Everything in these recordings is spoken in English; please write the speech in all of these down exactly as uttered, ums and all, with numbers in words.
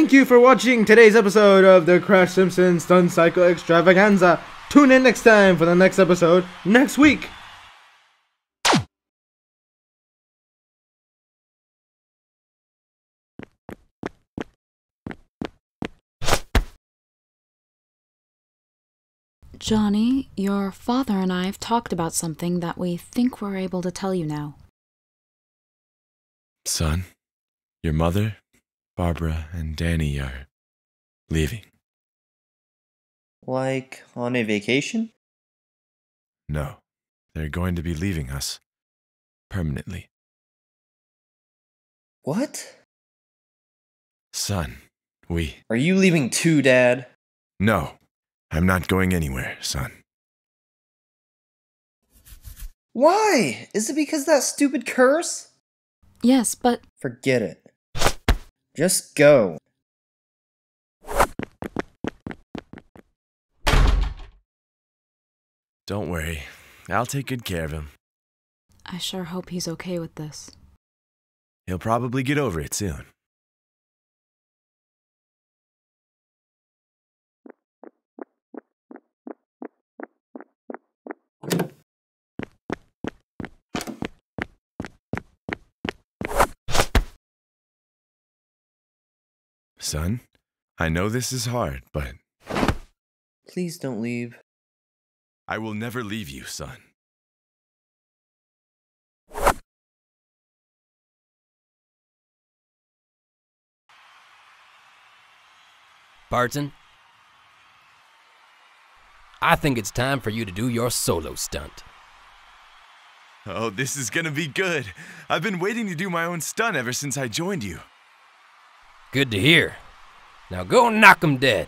Thank you for watching today's episode of the Crash Simpson Stunt Cycle Extravaganza. Tune in next time for the next episode next week. Johnny, your father and I have talked about something that we think we're able to tell you now. Son, your mother, Barbara, and Danny are leaving. Like, on a vacation? No, they're going to be leaving us. Permanently. What? Son, we... Are you leaving too, Dad? No. I'm not going anywhere, son. Why? Is it because of that stupid curse? Yes, but... Forget it. Just go. Don't worry. I'll take good care of him. I sure hope he's okay with this. He'll probably get over it soon. Son, I know this is hard, but... Please don't leave. I will never leave you, son. Barton, I think it's time for you to do your solo stunt. Oh, this is gonna be good. I've been waiting to do my own stunt ever since I joined you. Good to hear. Now go knock 'em dead.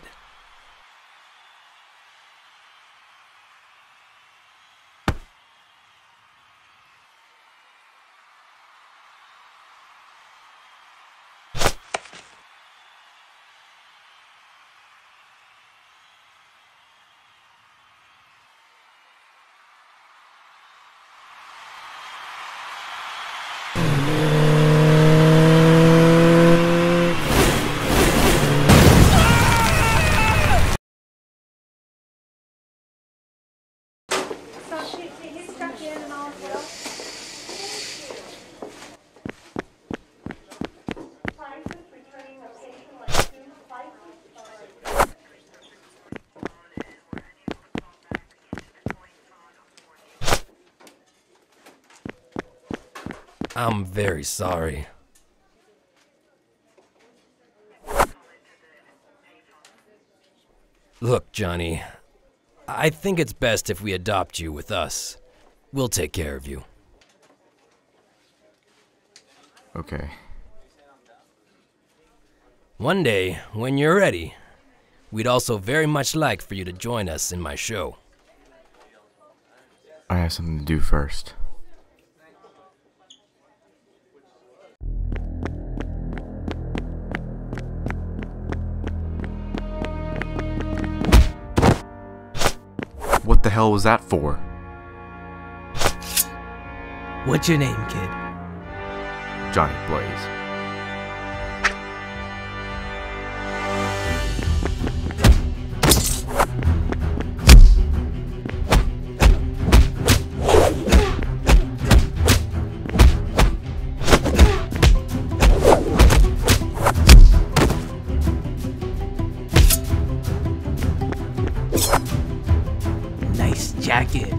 I'm very sorry. Look, Johnny, I think it's best if we adopt you with us. We'll take care of you. Okay. One day, when you're ready, we'd also very much like for you to join us in my show. I have something to do first. What the hell was that for? What's your name, kid? Johnny Blaze. Nice jacket.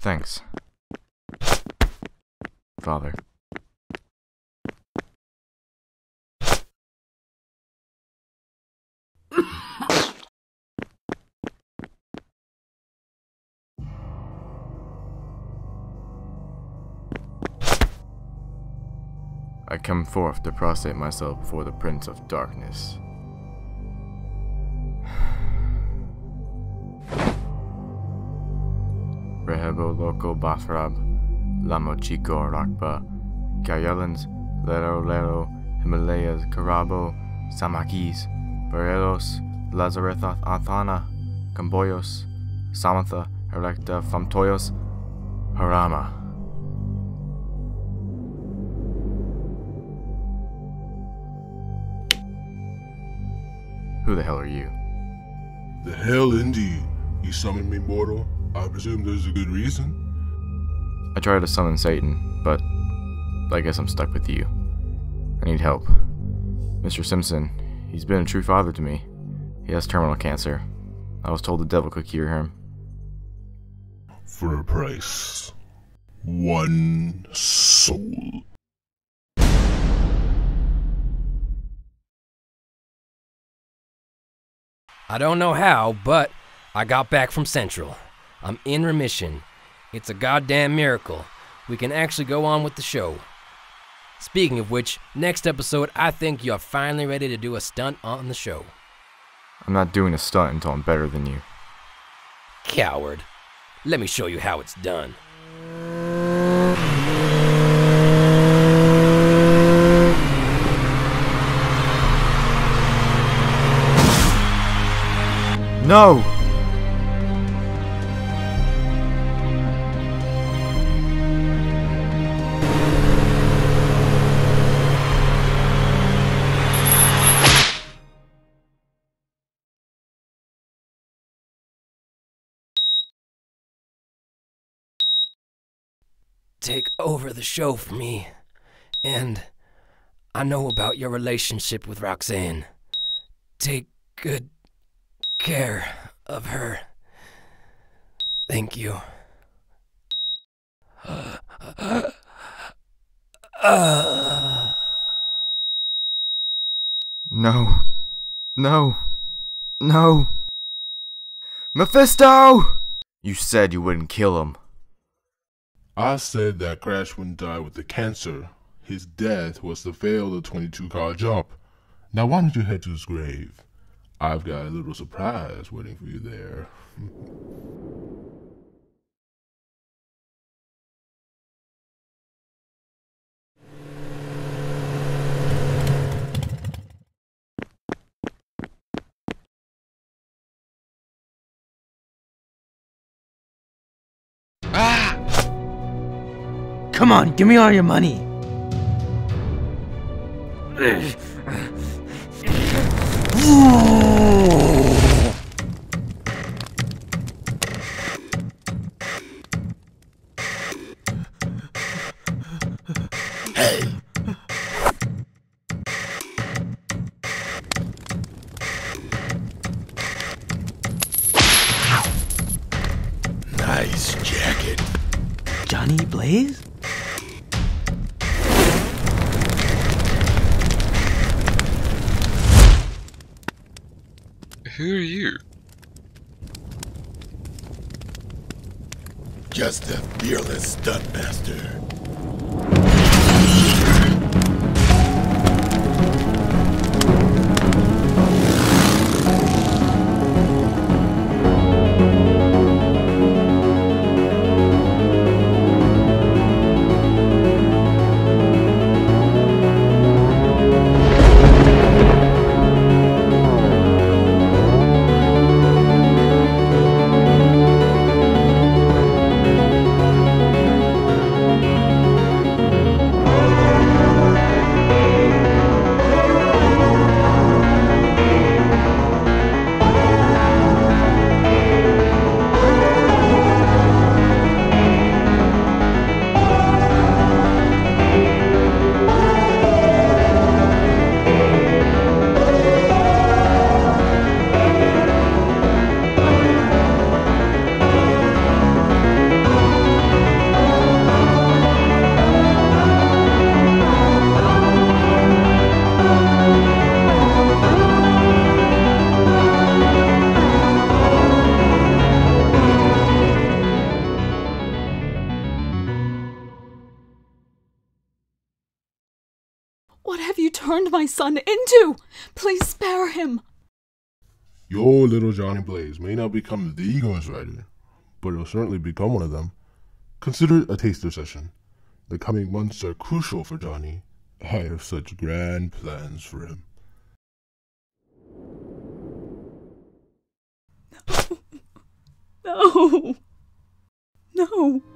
Thanks, Father. I come forth to prostrate myself before the Prince of Darkness. Rehebo Loco Bathrab, Lamo Chico Rakba, Cayalans, Lero Lero, Himalayas, Carabo, Samakis, Barelos, Lazaretha Athana, Camboyos, Samatha, Erecta Famtoyos Harama. Who the hell are you? The hell indeed. You summoned me, mortal. I presume there's a good reason? I tried to summon Satan, but I guess I'm stuck with you. I need help. Mister Simpson, he's been a true father to me. He has terminal cancer. I was told the devil could cure him. For a price. One soul. I don't know how, but I got back from Central. I'm in remission. It's a goddamn miracle. We can actually go on with the show. Speaking of which, next episode, I think you're finally ready to do a stunt on the show. I'm not doing a stunt until I'm better than you. Coward. Let me show you how it's done. No! Take over the show for me, and I know about your relationship with Roxanne. Take good care of her. Thank you. Uh, uh, uh. No. No. No. Mephisto! You said you wouldn't kill him. I said that Crash wouldn't die with the cancer. His death was to fail the twenty-two car jump. Now why don't you head to his grave? I've got a little surprise waiting for you there. Come on, give me all your money! Hey! Nice jacket. Johnny Blaze? Who are you? Just a fearless stuntmaster. What have you turned my son into? Please spare him. Your little Johnny Blaze may not become the Ghost Rider, but he'll certainly become one of them. Consider it a taster session. The coming months are crucial for Johnny. I have such grand plans for him. No. No. No.